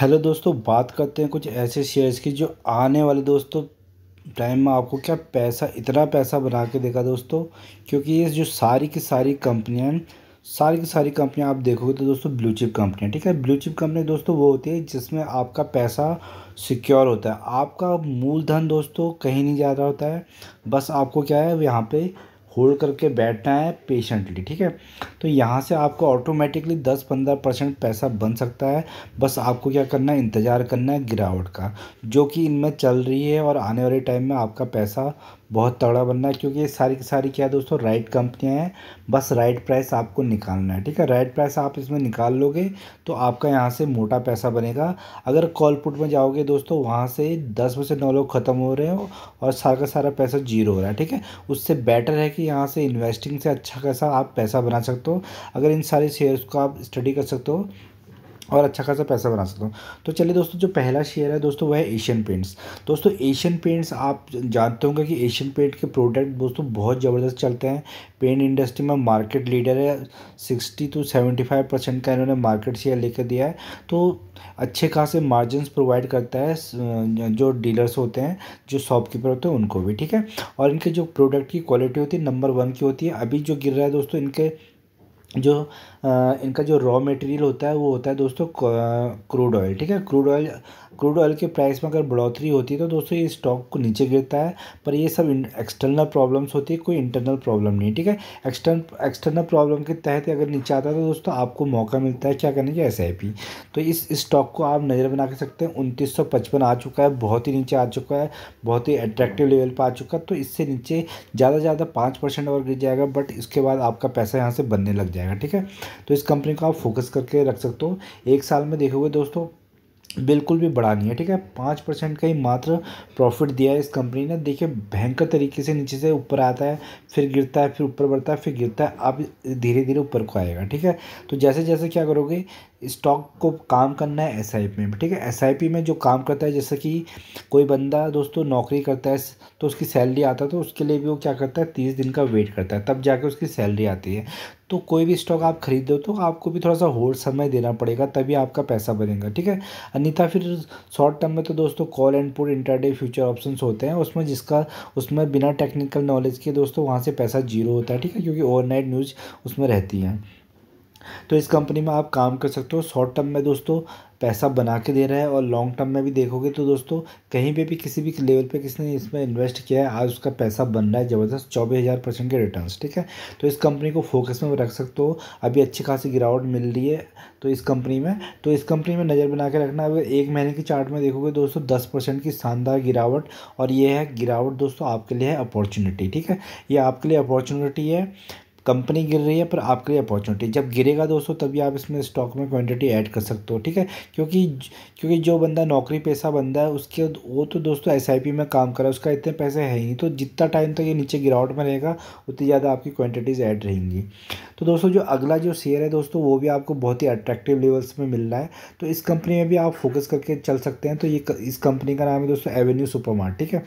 Hello दोस्तों, बात करते हैं कुछ ऐसे शेयर्स की जो आने वाले दोस्तों टाइम में आपको क्या पैसा इतना पैसा बना के देगा दोस्तों, क्योंकि ये जो सारी की सारी कंपनियां आप देखोगे तो दोस्तों ब्लू चिप कंपनियां, ठीक है। ब्लू चिप कंपनी दोस्तों वो होती है जिसमें आपका पैसा सिक्योर होता है, आपका मूलधन दोस्तों कहीं नहीं जा रहा होता है, बस आपको क्या है यहाँ पे होल्ड करके बैठना है पेशेंटली, ठीक है। तो यहाँ से आपको ऑटोमेटिकली 10-15% पैसा बन सकता है, बस आपको क्या करना है, इंतज़ार करना है गिरावट का, जो कि इनमें चल रही है। और आने वाले टाइम में आपका पैसा बहुत तगड़ा बनना है, क्योंकि ये सारी की सारी क्या है दोस्तों, राइट कंपनियां हैं, बस राइट प्राइस आपको निकालना है, ठीक है। राइट प्राइस आप इसमें निकाल लोगे तो आपका यहाँ से मोटा पैसा बनेगा। अगर कॉल पुट में जाओगे दोस्तों, वहाँ से 10 में से 9 लोग ख़त्म हो रहे हो और सारा का सारा पैसा जीरो हो रहा है, ठीक है। उससे बेटर है कि यहाँ से इन्वेस्टिंग से अच्छा खासा आप पैसा बना सकते हो, अगर इन सारे शेयर्स को आप स्टडी कर सकते हो और अच्छा खासा पैसा बना सकता हूँ। तो चलिए दोस्तों, जो पहला शेयर है दोस्तों वह है एशियन पेंट्स। दोस्तों एशियन पेंट्स आप जानते होंगे कि एशियन पेंट के प्रोडक्ट दोस्तों बहुत ज़बरदस्त चलते हैं, पेंट इंडस्ट्री में मार्केट लीडर है, 60 से 75% का इन्होंने मार्केट शेयर लेकर दिया है। तो अच्छे खासे मार्जिन प्रोवाइड करता है जो डीलर्स होते हैं, जो शॉपकीपर होते हैं उनको भी, ठीक है। और इनके जो प्रोडक्ट की क्वालिटी होती है नंबर 1 की होती है। अभी जो गिर रहा है दोस्तों, इनके जो इनका जो रॉ मटेरियल होता है वो होता है दोस्तों क्रूड ऑयल, ठीक है। क्रूड ऑयल के प्राइस में अगर बढ़ोतरी होती है तो दोस्तों ये स्टॉक को नीचे गिरता है, पर ये सब एक्सटर्नल प्रॉब्लम्स होती है, कोई इंटरनल प्रॉब्लम नहीं, ठीक है। एक्सटर्नल प्रॉब्लम के तहत अगर नीचे आता है तो दोस्तों आपको मौका मिलता है क्या करने का, SIP। तो इस स्टॉक को आप नज़र बना के सकते हैं। 2955 आ चुका है, बहुत ही नीचे आ चुका है, बहुत ही अट्रैक्टिव लेवल पर आ चुका है। तो इससे नीचे ज़्यादा से ज़्यादा 5% और गिर जाएगा, बट इसके बाद आपका पैसा यहाँ से बनने लग जाएगा, ठीक है। तो इस कंपनी को आप फोकस करके रख सकते हो। एक साल में देखोगे दोस्तों बिल्कुल भी बढ़ा नहीं है, ठीक है। 5% का ही मात्र प्रॉफिट दिया है इस कंपनी ने। देखिए भयंकर तरीके से नीचे से ऊपर आता है, फिर गिरता है, फिर ऊपर बढ़ता है, फिर गिरता है, अब धीरे धीरे ऊपर को आएगा, ठीक है। तो जैसे जैसे क्या करोगे, स्टॉक को काम करना है SIP में, ठीक है। SIP में जो काम करता है, जैसे कि कोई बंदा दोस्तों नौकरी करता है तो उसकी सैलरी आता है, तो उसके लिए भी वो क्या करता है, 30 दिन का वेट करता है, तब जाके उसकी सैलरी आती है। तो कोई भी स्टॉक आप खरीद दो तो आपको भी थोड़ा सा होल्ड समय देना पड़ेगा, तभी आपका पैसा बनेगा, ठीक है। अन्यथा फिर शॉर्ट टर्म में तो दोस्तों call and put intraday future options होते हैं, उसमें बिना टेक्निकल नॉलेज के दोस्तों वहाँ से पैसा जीरो होता है, ठीक है, क्योंकि ओवरनाइट न्यूज़ उसमें रहती है। तो इस कंपनी में आप काम कर सकते हो। शॉर्ट टर्म में दोस्तों पैसा बना के दे रहा है, और लॉन्ग टर्म में भी देखोगे तो दोस्तों कहीं पे भी किसी भी लेवल पे किसने इसमें इन्वेस्ट किया है, आज उसका पैसा बन रहा है ज़बरदस्त 24,000% के रिटर्न्स, ठीक है। तो इस कंपनी को फोकस में रख सकते हो। अभी अच्छी खासी गिरावट मिल रही है तो इस कंपनी में नज़र बना के रखना। अगर 1 महीने के चार्ट में देखोगे दोस्तों 10% की शानदार गिरावट, और ये है गिरावट दोस्तों आपके लिए है अपॉर्चुनिटी, ठीक है। ये आपके लिए अपॉर्चुनिटी है, कंपनी गिर रही है पर आपके लिए अपॉर्चुनिटी। जब गिरेगा दोस्तों तभी आप इसमें स्टॉक में क्वांटिटी ऐड कर सकते हो, ठीक है। क्योंकि जो बंदा नौकरी पेशा बंदा है उसके वो तो दोस्तों SIP में काम कर रहा है, उसका इतने पैसे है ही नहीं, तो जितना टाइम तक ये नीचे गिरावट में रहेगा उतनी ज़्यादा आपकी क्वांटिटीज़ ऐड रहेंगी। तो दोस्तों जो अगला जो शेयर है दोस्तों वो भी आपको बहुत ही अट्रैक्टिव लेवल्स में मिल रहा है, तो इस कंपनी में भी आप फोकस करके चल सकते हैं। तो ये इस कंपनी का नाम है दोस्तों एवेन्यू सुपरमार्ट, ठीक है।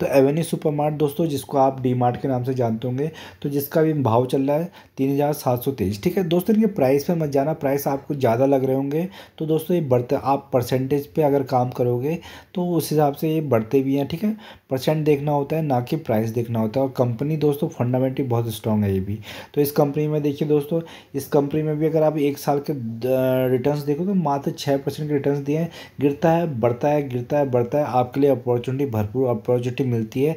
तो एवेन्यू सुपरमार्ट दोस्तों जिसको आप डीमार्ट के नाम से जानते होंगे, तो जिसका भी भाव चल रहा है 3,723, ठीक है। दोस्तों इनके प्राइस पे मत जाना, प्राइस आपको ज़्यादा लग रहे होंगे तो दोस्तों ये बढ़ते, आप परसेंटेज पे अगर काम करोगे तो उस हिसाब से ये बढ़ते भी हैं, ठीक है। परसेंट देखना होता है, ना कि प्राइस देखना होता है। और कंपनी दोस्तों फंडामेंटली बहुत स्ट्रांग है ये भी। तो इस कंपनी में देखिए दोस्तों, इस कंपनी में भी अगर आप 1 साल के रिटर्न देखो तो मात्र 6% के रिटर्न दिए हैं। गिरता है, बढ़ता है, गिरता है, बढ़ता है, आपके लिए अपॉर्चुनिटी भरपूर अपॉर्चुनिटी मिलती है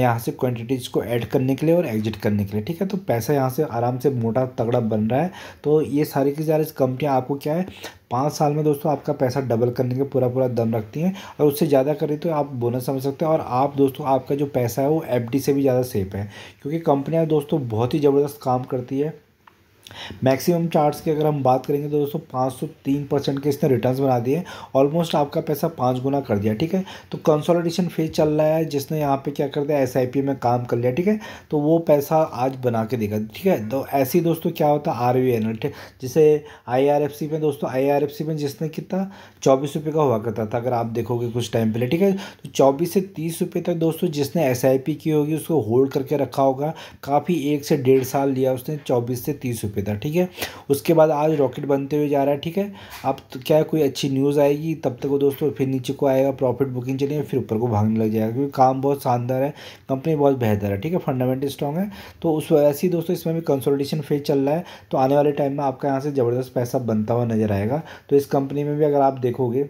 यहाँ से क्वांटिटीज़ को ऐड करने के लिए और एग्जिट करने के लिए, ठीक है। तो पैसा यहाँ से आराम से मोटा तगड़ा बन रहा है। तो ये सारी की सारी कंपनियाँ आपको क्या है 5 साल में दोस्तों आपका पैसा डबल करने के पूरा दम रखती हैं, और उससे ज़्यादा करें तो आप बोनस समझ सकते हैं। और आप दोस्तों आपका जो पैसा है वो FD से भी ज़्यादा सेफ है, क्योंकि कंपनियाँ दोस्तों बहुत ही ज़बरदस्त काम करती है। मैक्सिमम चार्ट्स की अगर हम बात करेंगे तो दोस्तों 503% के इसने रिटर्न्स बना दिए, ऑलमोस्ट आपका पैसा 5 गुना कर दिया, ठीक है। तो कंसोलिडेशन फेज चल रहा है, जिसने यहाँ पे क्या कर दिया SIP में काम कर लिया, ठीक है, तो वो पैसा आज बना के देगा, ठीक है। तो ऐसे ही दोस्तों क्या होता है RVN, जिसे IRFC में दोस्तों IRFC में जिसने कितना 24 रुपये का हुआ करता था अगर आप देखोगे कुछ टाइम पहले, ठीक है। तो 24 से 30 रुपये तक दोस्तों जिसने SIP की होगी उसको होल्ड करके रखा होगा काफ़ी, 1 से 1.5 साल लिया उसने 24 से 30 रुपये पे था, ठीक है। उसके बाद आज रॉकेट बनते हुए जा रहा है, ठीक है। अब तो क्या कोई अच्छी न्यूज़ आएगी तब तक वो दोस्तों फिर नीचे को आएगा, प्रॉफिट बुकिंग चलेगी, फिर ऊपर को भागने लग जाएगा, क्योंकि काम बहुत शानदार है, कंपनी बहुत बेहतर है, ठीक है, फंडामेंटल स्ट्रॉन्ग है। तो उस वजह से दोस्तों इसमें भी कंसोलिडेशन फेज चल रहा है, तो आने वाले टाइम में आपका यहाँ से ज़बरदस्त पैसा बनता हुआ नजर आएगा। तो इस कंपनी में भी अगर आप देखोगे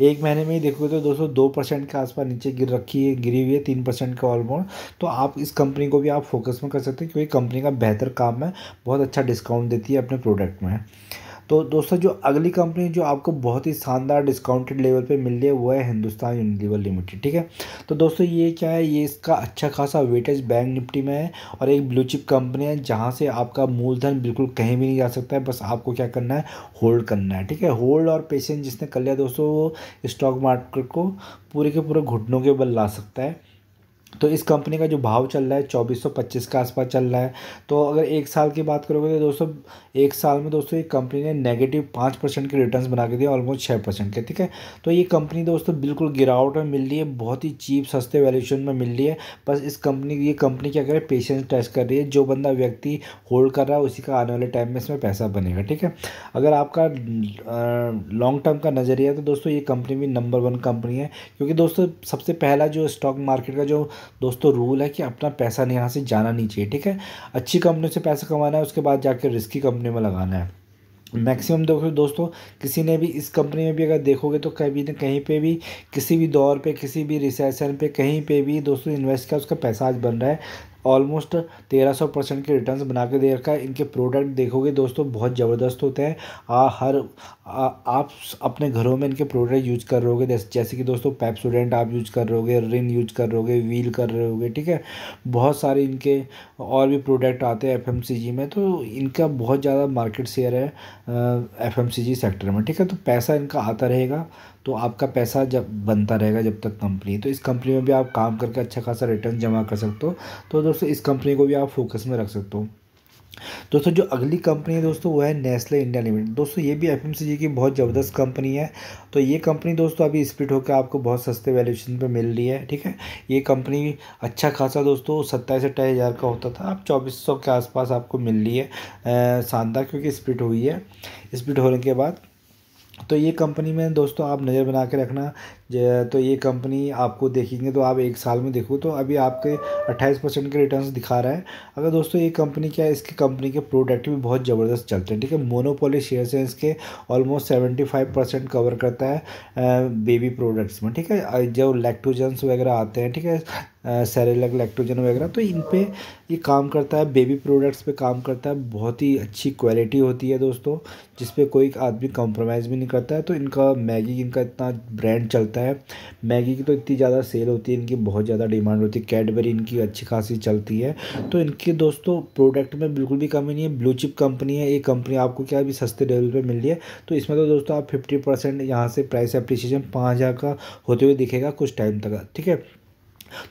एक महीने में ही देखोगे तो दोस्तों 2% के आसपास नीचे गिरी हुई है, 3% का ऑलमोस्ट। तो आप इस कंपनी को भी आप फोकस में कर सकते हैं, क्योंकि कंपनी का बेहतर काम है, बहुत अच्छा डिस्काउंट देती है अपने प्रोडक्ट में। तो दोस्तों जो अगली कंपनी जो आपको बहुत ही शानदार डिस्काउंटेड लेवल पे मिल रही है वो है हिंदुस्तान यूनिलीवर लिमिटेड, ठीक है। तो दोस्तों ये क्या है, ये इसका अच्छा खासा वेटेज बैंक निफ्टी में है और एक ब्लू चिप कंपनी है जहाँ से आपका मूलधन बिल्कुल कहीं भी नहीं जा सकता है, बस आपको क्या करना है, होल्ड करना है, ठीक है। होल्ड और पेशेंस जिसने कर लिया दोस्तों वो स्टॉक मार्केट को पूरे के पूरे घुटनों के बल ला सकता है। तो इस कंपनी का जो भाव चल रहा है 2425 के आसपास चल रहा है। तो अगर एक साल की बात करोगे तो दोस्तों एक साल में दोस्तों ये कंपनी ने -5% के रिटर्न्स बना के दिया, ऑलमोस्ट 6% के, ठीक है। तो ये कंपनी दोस्तों बिल्कुल गिरावट में मिल रही है, बहुत ही चीप सस्ते वैल्यूएशन में मिल रही है। बस इस कंपनी ये कंपनी क्या कर रही है, पेशेंस टेस्ट कर रही है। जो बंदा व्यक्ति होल्ड कर रहा है उसी का आने वाले टाइम में इसमें पैसा बनेगा, ठीक है। अगर आपका लॉन्ग टर्म का नज़रिया है तो दोस्तों ये कंपनी भी नंबर 1 कंपनी है, क्योंकि दोस्तों सबसे पहला जो स्टॉक मार्केट का जो दोस्तों रूल है कि अपना पैसा यहाँ से जाना नहीं चाहिए, ठीक है। अच्छी कंपनी से पैसा कमाना है, उसके बाद जाकर रिस्की कंपनी में लगाना है मैक्सिमम। देखो दोस्तों किसी ने भी इस कंपनी में भी अगर देखोगे तो कभी ना कहीं पे भी किसी भी दौर पे किसी भी रिसेशन पे कहीं पे भी दोस्तों इन्वेस्ट किया, उसका पैसा आज बन रहा है, ऑलमोस्ट 1300% के रिटर्न्स बना के दे रखा है। इनके प्रोडक्ट देखोगे दोस्तों बहुत ज़बरदस्त होते हैं, आप अपने घरों में इनके प्रोडक्ट यूज कर रहोगे, जैसे कि दोस्तों पैप स्टूडेंट आप यूज कर रहोगे, रिन यूज कर रहोगे, व्हील कर रहोगे, ठीक है। बहुत सारे इनके और भी प्रोडक्ट आते हैं एफएमसीजी में, तो इनका बहुत ज़्यादा मार्केट शेयर है एफएमसीजी सेक्टर में, ठीक है। तो पैसा इनका आता रहेगा, तो आपका पैसा जब बनता रहेगा जब तक कंपनी, तो इस कंपनी में भी आप काम करके अच्छा खासा रिटर्न जमा कर सकते हो। तो दोस्तों इस कंपनी को भी आप फोकस में रख सकते हो। दोस्तों जो अगली कंपनी है दोस्तों वो है नेस्ले इंडिया लिमिटेड। दोस्तों ये भी एफएमसीजी की बहुत ज़बरदस्त कंपनी है। तो ये कंपनी दोस्तों अभी स्प्लिट होकर आपको बहुत सस्ते वैल्यूएशन पे मिल रही है, ठीक है। ये कंपनी अच्छा खासा दोस्तों 27-28 हज़ार का होता था, अब 2400 के आसपास आपको मिल रही है, शानदार, क्योंकि स्प्लिट हुई है। स्प्लिट होने के बाद तो ये कंपनी में दोस्तों आप नज़र बना के रखना। तो ये कंपनी आपको देखेंगे तो आप एक साल में देखो तो अभी आपके 28% के रिटर्न्स दिखा रहा है। अगर दोस्तों ये कंपनी क्या है, इसकी कंपनी के प्रोडक्ट भी बहुत ज़बरदस्त चलते हैं, ठीक है। मोनोपोली शेयर्स हैं इसके, ऑलमोस्ट 75% कवर करता है बेबी प्रोडक्ट्स में, ठीक है। जो लैक्टोजेंस वगैरह आते हैं, ठीक है, सेरेलक लैक्टोजन वगैरह, तो इन पे ये काम करता है, बेबी प्रोडक्ट्स पे काम करता है। बहुत ही अच्छी क्वालिटी होती है दोस्तों, जिस पे कोई आदमी कॉम्प्रोमाइज़ भी नहीं करता है। तो इनका मैगी, इनका इतना ब्रांड चलता है, मैगी की तो इतनी ज़्यादा सेल होती है, इनकी बहुत ज़्यादा डिमांड होती है। कैडबरी इनकी अच्छी खासी चलती है। तो इनके दोस्तों प्रोडक्ट में बिल्कुल भी कमी नहीं है, ब्लू चिप कंपनी है। ये कंपनी आपको क्या भी सस्ते लेवल पर मिल रही है, तो इसमें तो दोस्तों आप 50% यहाँ से प्राइस एप्रिसिएशन 5000 का होते हुए दिखेगा कुछ टाइम तक, ठीक है।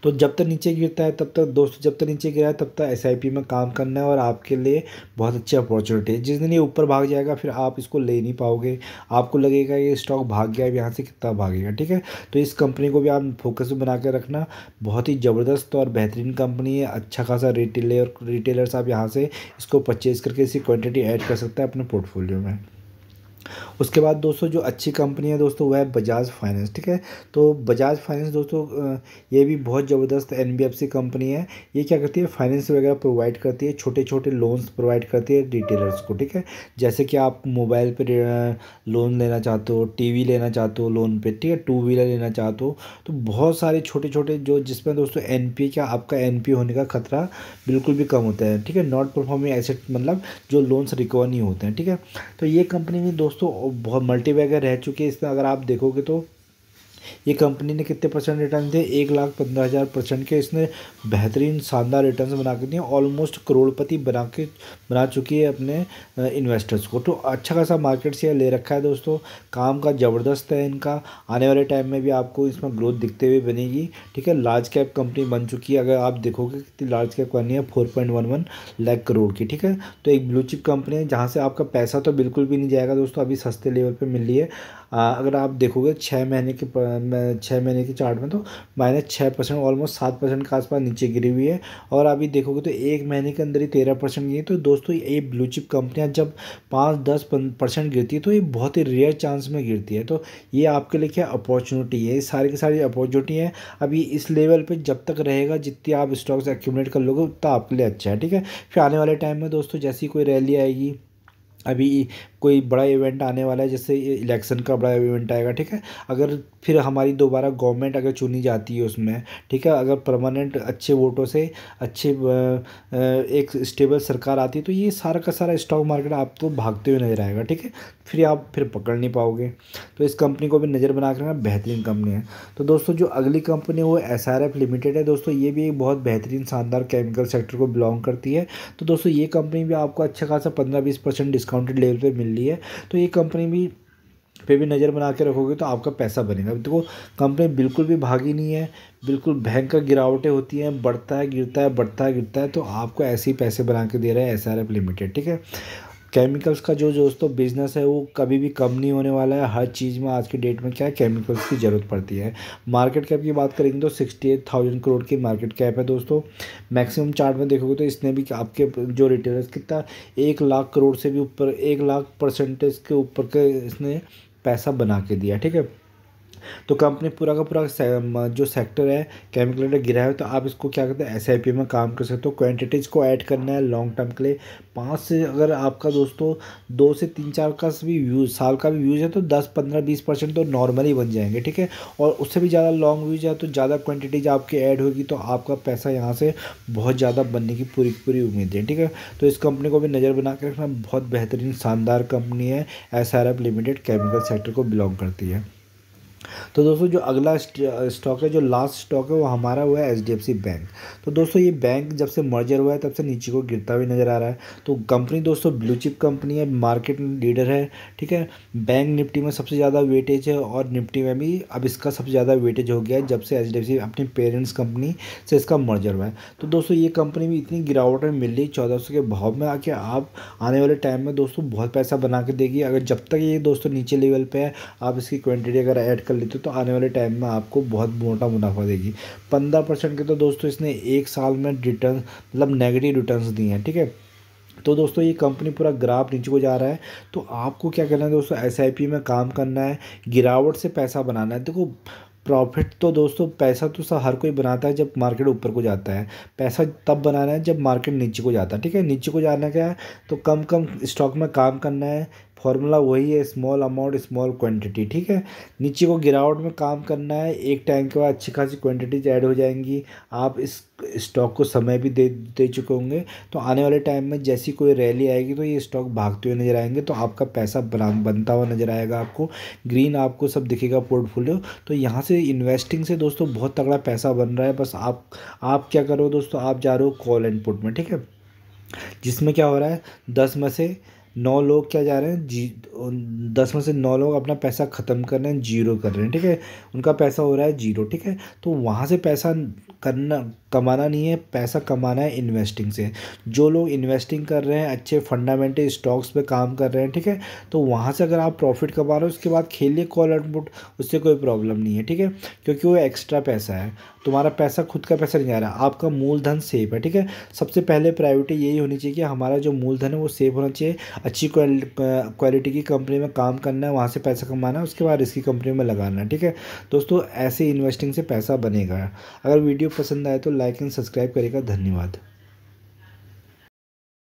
तो जब तक नीचे गिरता है तब तक दोस्तों, जब तक नीचे गिरा है तब तक SIP में काम करना है और आपके लिए बहुत अच्छी अपॉर्चुनिटी है। जिस दिन ये ऊपर भाग जाएगा फिर आप इसको ले नहीं पाओगे, आपको लगेगा ये स्टॉक भाग गया, अब यहाँ से कितना भागेगा, ठीक है। तो इस कंपनी को भी आप फोकस में बना के रखना, बहुत ही ज़बरदस्त और बेहतरीन कंपनी है। अच्छा खासा रिटेलर्स आप यहाँ से इसको परचेज़ करके इसकी क्वान्टिटी ऐड कर सकते हैं अपने पोर्टफोलियो में। उसके बाद दोस्तों जो अच्छी कंपनी है दोस्तों वह है बजाज फाइनेंस, ठीक है। तो बजाज फाइनेंस दोस्तों ये भी बहुत ज़बरदस्त NBFC कंपनी है। ये क्या करती है, फाइनेंस वगैरह प्रोवाइड करती है, छोटे छोटे लोन्स प्रोवाइड करती है रिटेलर्स को, ठीक है। जैसे कि आप मोबाइल पे लोन लेना चाहते हो, टीवी लेना चाहते हो लोन पर, ठीक है, टू व्हीलर लेना चाहते हो, तो बहुत सारे छोटे छोटे जो जिसमें दोस्तों NPA का आपका NPA होने का खतरा बिल्कुल भी कम होता है, ठीक है। नॉट परफॉर्मिंग एसेट मतलब जो लोन्स रिकवर नहीं होते हैं, ठीक है। तो ये कंपनी में दोस्तों बहुत मल्टीबैगर रह चुकी है। इसमें अगर आप देखोगे तो ये कंपनी ने कितने परसेंट रिटर्न दिए, 1,15,000% के इसने बेहतरीन शानदार रिटर्न्स बना के दिए। ऑलमोस्ट करोड़पति बना चुकी है अपने इन्वेस्टर्स को। तो अच्छा खासा मार्केट शेयर ले रखा है दोस्तों, काम का ज़बरदस्त है इनका। आने वाले टाइम में भी आपको इसमें ग्रोथ दिखते हुए बनेगी, ठीक है। लार्ज कैप कंपनी बन चुकी है, अगर आप देखोगे कितनी लार्ज कैप करनी है, 4.11 लाख करोड़ की, ठीक है। तो एक ब्लू चिप कंपनी है जहाँ से आपका पैसा तो बिल्कुल भी नहीं जाएगा दोस्तों, अभी सस्ते लेवल पर मिल रही है। अगर आप देखोगे 6 महीने के छः महीने के चार्ट में तो -6% ऑलमोस्ट 7% के आसपास नीचे गिरी हुई है। और अभी देखोगे तो एक महीने के अंदर ही 13% गई। तो दोस्तों ये ब्लू चिप कंपनियाँ जब 5-10% गिरती है तो ये बहुत ही रेयर चांस में गिरती है। तो ये आपके लिए क्या अपॉर्चुनिटी है, सारी की सारी अपॉर्चुनिटी है। अभी इस लेवल पर जब तक रहेगा, जितनी आप स्टॉक्स एक्यूमुलेट कर लोगे उतना आपके लिए अच्छा है, ठीक है। फिर आने वाले टाइम में दोस्तों जैसी कोई रैली आएगी, अभी कोई बड़ा इवेंट आने वाला है, जैसे इलेक्शन का बड़ा इवेंट आएगा, ठीक है। अगर फिर हमारी दोबारा गवर्नमेंट अगर चुनी जाती है उसमें, ठीक है, अगर परमानेंट अच्छे वोटों से अच्छे एक स्टेबल सरकार आती है तो ये सारा का सारा स्टॉक मार्केट आपको भागते हुए नजर आएगा, ठीक है। फिर आप फिर पकड़ नहीं पाओगे। तो इस कंपनी को भी नज़र बना कर रखना, बेहतरीन कंपनी है। तो दोस्तों जो अगली कंपनी है वो SRF लिमिटेड है। दोस्तों ये भी एक बहुत बेहतरीन शानदार केमिकल सेक्टर को बिलोंग करती है। तो दोस्तों ये कंपनी भी आपको अच्छा खासा 15-20% डिस्काउंटेड लेवल पे मिल रही है। तो ये कंपनी भी पे भी नज़र बना के रखोगे तो आपका पैसा बनेगा। देखो कंपनी बिल्कुल भी भागी नहीं है, बिल्कुल भयंकर गिरावटें होती हैं, बढ़ता है गिरता है बढ़ता है गिरता है। तो आपको ऐसे ही पैसे बना के दे रहा है SRF लिमिटेड, ठीक है। केमिकल्स का जो दोस्तों बिज़नेस है वो कभी भी कम नहीं होने वाला है। हर चीज़ में आज के डेट में क्या है, केमिकल्स की ज़रूरत पड़ती है। मार्केट कैप की बात करेंगे तो 68,000 करोड़ की मार्केट कैप है दोस्तों। मैक्सिमम चार्ट में देखोगे तो इसने भी आपके जो रिटेलर्स कितना 1,00,000 करोड़ से भी ऊपर 1,00,000% के ऊपर के इसने पैसा बना के दिया, ठीक है। तो कंपनी पूरा का पूरा जो सेक्टर है केमिकल का गिरा है। तो आप इसको क्या कहते हैं SIP में काम कर सकते हो। क्वांटिटीज़ को ऐड करना है लॉन्ग टर्म के लिए। 5 से अगर आपका दोस्तों 2 से 3-4 का भी व्यूज़ साल का भी व्यूज़ है तो 10-15-20% तो नॉर्मली बन जाएंगे, ठीक है। और उससे भी ज़्यादा लॉन्ग व्यूज है तो ज़्यादा क्वांटिटीज आपकी ऐड होगी तो आपका पैसा यहाँ से बहुत ज़्यादा बनने की पूरी उम्मीद है, ठीक है। तो इस कंपनी को भी नज़र बना के रखना, बहुत बेहतरीन शानदार कंपनी है। SRF लिमिटेड केमिकल सेक्टर को बिलोंग करती है। तो दोस्तों जो अगला स्टॉक है, जो लास्ट स्टॉक है वो हमारा हुआ है HDFC बैंक। तो दोस्तों ये बैंक जब से मर्जर हुआ है तब से नीचे को गिरता हुआ नज़र आ रहा है। तो कंपनी दोस्तों ब्लू चिप कंपनी है, मार्केट लीडर है, ठीक है। बैंक निफ्टी में सबसे ज़्यादा वेटेज है और निफ्टी में भी अब इसका सबसे ज़्यादा वेटेज हो गया है जब से HDFC अपनी पेरेंट्स कंपनी से इसका मर्जर हुआ है। तो दोस्तों ये कंपनी भी इतनी गिरावट में मिल रही 1400 के भाव में आके, आप आने वाले टाइम में दोस्तों बहुत पैसा बना के देगी। अगर जब तक ये दोस्तों नीचे लेवल पर है, आप इसकी क्वान्टिटी अगर ऐड कर लेते हो तो आने वाले टाइम में आपको बहुत मोटा मुनाफा देगी। 15% के तो दोस्तों इसने एक साल में रिटर्न मतलब नेगेटिव रिटर्न्स दिए हैं, ठीक है। तो दोस्तों ये कंपनी पूरा ग्राफ नीचे को जा रहा है। तो आपको क्या करना है दोस्तों, SIP में काम करना है, गिरावट से पैसा बनाना है। देखो प्रॉफिट तो दोस्तों पैसा तो हर कोई बनाता है जब मार्केट ऊपर को जाता है, पैसा तब बनाना है जब मार्केट नीचे को जाता है, ठीक है। नीचे को जाना क्या है, तो कम स्टॉक में काम करना है। फॉर्मूला वही है, स्मॉल अमाउंट स्मॉल क्वांटिटी, ठीक है। नीचे को गिरावट में काम करना है, एक टाइम के बाद अच्छी खासी क्वांटिटीज ऐड हो जाएंगी। आप इस स्टॉक को समय भी दे चुके होंगे। तो आने वाले टाइम में जैसी कोई रैली आएगी तो ये स्टॉक भागते हुए नज़र आएंगे। तो आपका पैसा बनता हुआ नज़र आएगा, आपको ग्रीन आपको सब दिखेगा पोर्टफोलियो। तो यहाँ से इन्वेस्टिंग से दोस्तों बहुत तगड़ा पैसा बन रहा है। बस आप क्या करो दोस्तों, आप जा रहे हो कॉल एंड पुट में, ठीक है। जिसमें क्या हो रहा है, 10 में से 9 लोग क्या जा रहे हैं 10 में से 9 लोग अपना पैसा ख़त्म कर रहे हैं, जीरो कर रहे हैं, ठीक है। उनका पैसा हो रहा है जीरो, ठीक है। तो वहाँ से पैसा कमाना नहीं है, पैसा कमाना है इन्वेस्टिंग से। जो लोग इन्वेस्टिंग कर रहे हैं अच्छे फंडामेंटल स्टॉक्स पे काम कर रहे हैं, ठीक है। तो वहाँ से अगर आप प्रॉफिट कमा रहे हो, उसके बाद खेलिए कॉल एंड पुट, उससे कोई प्रॉब्लम नहीं है, ठीक है। क्योंकि वो एक्स्ट्रा पैसा है, तुम्हारा पैसा खुद का पैसा नहीं आ रहा, आपका मूलधन सेफ है, ठीक है। सबसे पहले प्रायोरिटी यही होनी चाहिए कि हमारा जो मूलधन है वो सेफ होना चाहिए। अच्छी क्वालिटी की कंपनी में काम करना है, वहाँ से पैसा कमाना है, उसके बाद इसकी कंपनी में लगाना है, ठीक है। दोस्तों ऐसे इन्वेस्टिंग से पैसा बनेगा। अगर वीडियो पसंद आए तो लाइक एंड सब्सक्राइब करेगा। धन्यवाद।